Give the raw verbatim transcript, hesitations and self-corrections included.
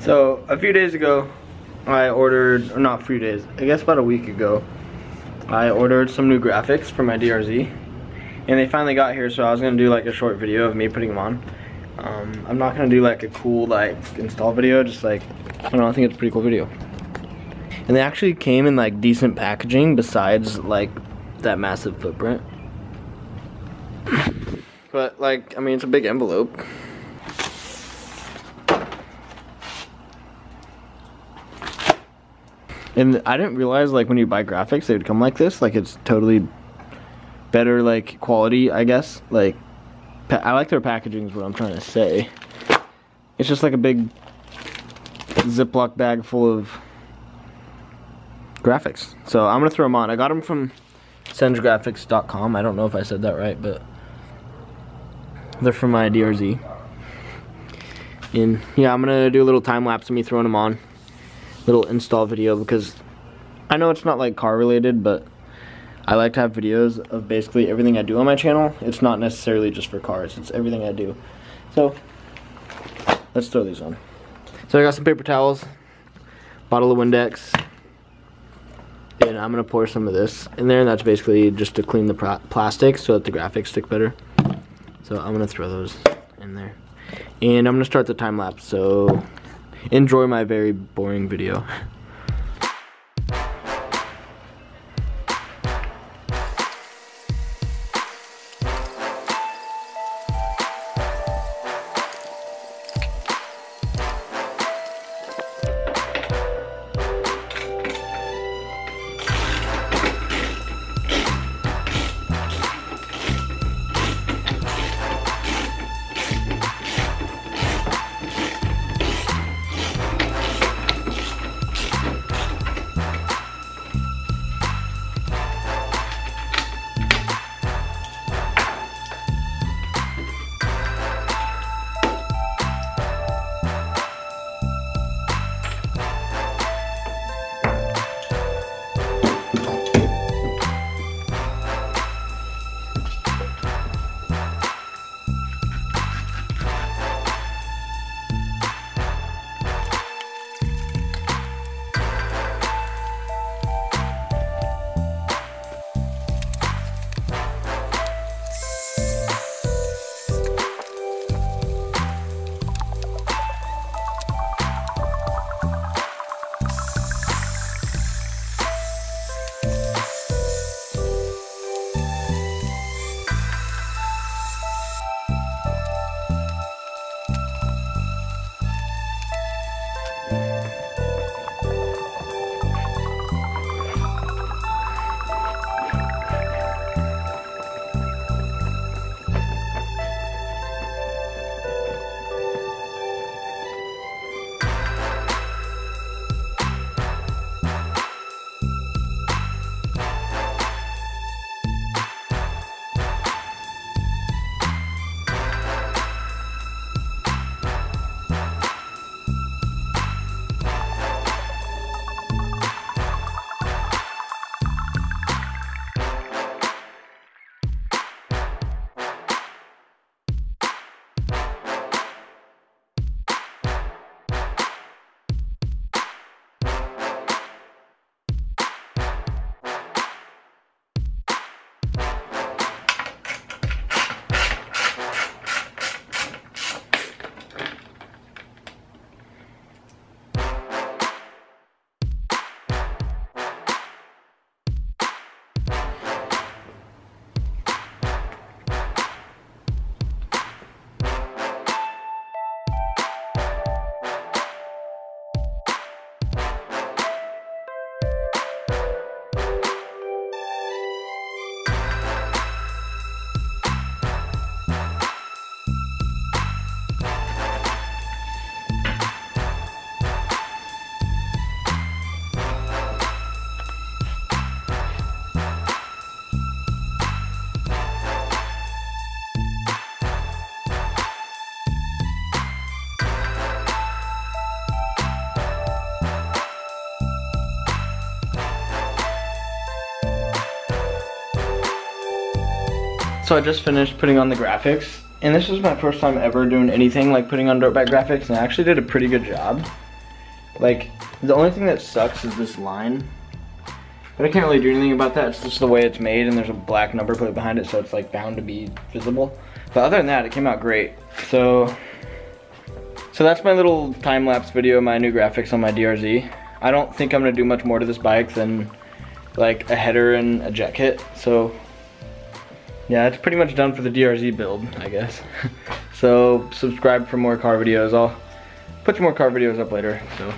So a few days ago I ordered, or not a few days, I guess about a week ago, I ordered some new graphics for my D R Z, and they finally got here, so I was going to do like a short video of me putting them on. Um, I'm not going to do like a cool like install video, just like, I don't know, I think it's a pretty cool video. And they actually came in like decent packaging besides like that massive footprint. But like, I mean, it's a big envelope. And I didn't realize like when you buy graphics they would come like this. Like it's totally better like quality, I guess. Like I like their packaging is what I'm trying to say. It's just like a big Ziploc bag full of graphics. So I'm gonna throw them on. I got them from senge dot com. I don't know if I said that right, but they're from my D R Z. And yeah, I'm gonna do a little time lapse of me throwing them on. Little install video, because I know it's not like car related, but I like to have videos of basically everything I do on my channel. It's not necessarily just for cars, it's everything I do. So let's throw these on. So I got some paper towels, bottle of Windex, and I'm gonna pour some of this in there, and that's basically just to clean the plastic so that the graphics stick better. So I'm gonna throw those in there, and I'm gonna start the time lapse. So enjoy my very boring video. So I just finished putting on the graphics, and this was my first time ever doing anything like putting on dirt bike graphics, and I actually did a pretty good job. Like, the only thing that sucks is this line, but I can't really do anything about that. It's just the way it's made, and there's a black number put behind it, so it's like bound to be visible. But other than that, it came out great. So, so that's my little time-lapse video, my new graphics on my D R Z. I don't think I'm gonna do much more to this bike than like a header and a jet kit. So yeah, it's pretty much done for the D R Z build, I guess. So subscribe for more car videos. I'll put some more car videos up later. So.